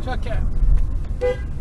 contract cat.